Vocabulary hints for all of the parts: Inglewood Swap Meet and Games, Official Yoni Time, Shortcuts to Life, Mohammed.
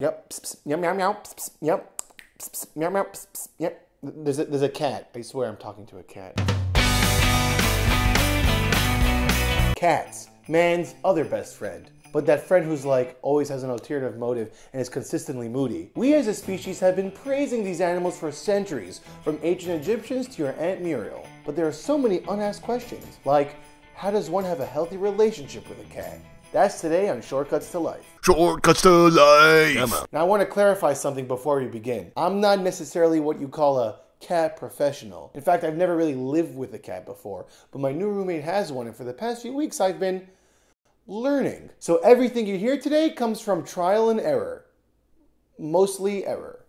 Yep. Yum yum yum. Yep. Yum yum. Yep. There's a cat. I swear I'm talking to a cat. Cats, man's other best friend, but that friend who's like always has an ulterior motive and is consistently moody. We as a species have been praising these animals for centuries, from ancient Egyptians to your Aunt Muriel. But there are so many unasked questions, like how does one have a healthy relationship with a cat? That's today on Shortcuts to Life. Shortcuts to Life! Now I want to clarify something before we begin. I'm not necessarily what you call a cat professional. In fact, I've never really lived with a cat before, but my new roommate has one, and for the past few weeks I've been learning. So everything you hear today comes from trial and error. Mostly error.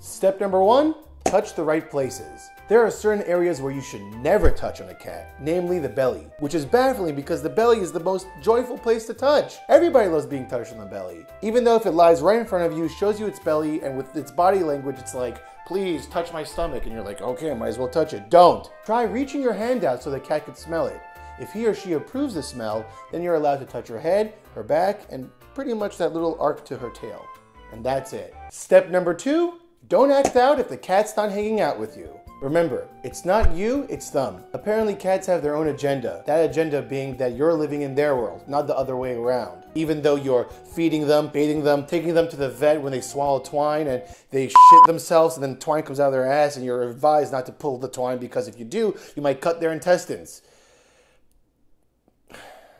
Step number one, touch the right places. There are certain areas where you should never touch on a cat, namely the belly, which is baffling because the belly is the most joyful place to touch. Everybody loves being touched on the belly, even though if it lies right in front of you, shows you its belly, and with its body language, it's like, please touch my stomach, and you're like, okay, I might as well touch it. Don't. Try reaching your hand out so the cat can smell it. If he or she approves the smell, then you're allowed to touch her head, her back, and pretty much that little arc to her tail. And that's it. Step number two, don't act out if the cat's not hanging out with you. Remember, it's not you, it's them. Apparently cats have their own agenda, that agenda being that you're living in their world, not the other way around. Even though you're feeding them, bathing them, taking them to the vet when they swallow twine and they shit themselves and then twine comes out of their ass and you're advised not to pull the twine because if you do, you might cut their intestines.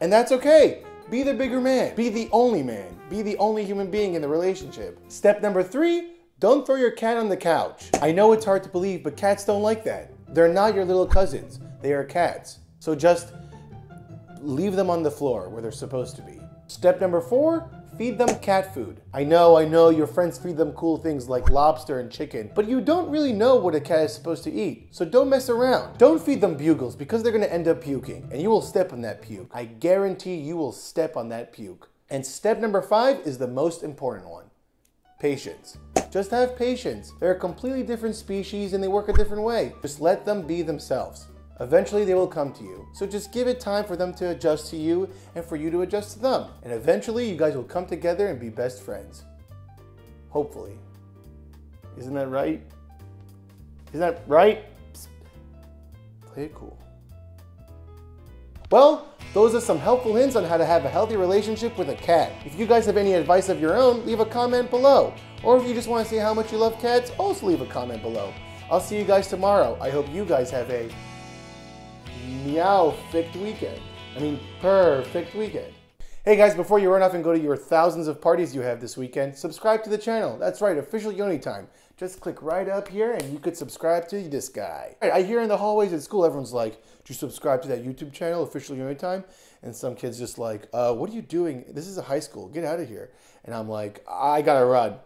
And that's okay. Be the bigger man. Be the only man. Be the only human being in the relationship. Step number three, don't throw your cat on the couch. I know it's hard to believe, but cats don't like that. They're not your little cousins. They are cats. So just leave them on the floor where they're supposed to be. Step number four, feed them cat food. I know, your friends feed them cool things like lobster and chicken, but you don't really know what a cat is supposed to eat, so don't mess around. Don't feed them bugles because they're gonna end up puking, and you will step on that puke. I guarantee you will step on that puke. And step number five is the most important one, patience. Just have patience. They're a completely different species and they work a different way. Just let them be themselves. Eventually they will come to you. So just give it time for them to adjust to you and for you to adjust to them. And eventually you guys will come together and be best friends. Hopefully. Isn't that right? Isn't that right? Play it cool. Well, those are some helpful hints on how to have a healthy relationship with a cat. If you guys have any advice of your own, leave a comment below. Or if you just want to say how much you love cats, also leave a comment below. I'll see you guys tomorrow. I hope you guys have a meow-fict weekend. I mean, perfect weekend. Hey guys, before you run off and go to your thousands of parties you have this weekend, subscribe to the channel. That's right, Official Yoni Time. Just click right up here and you could subscribe to this guy. I hear in the hallways at school, everyone's like, do you subscribe to that YouTube channel, Official Yoni Time? And some kid's just like, what are you doing? This is a high school, get out of here. And I'm like, I gotta run.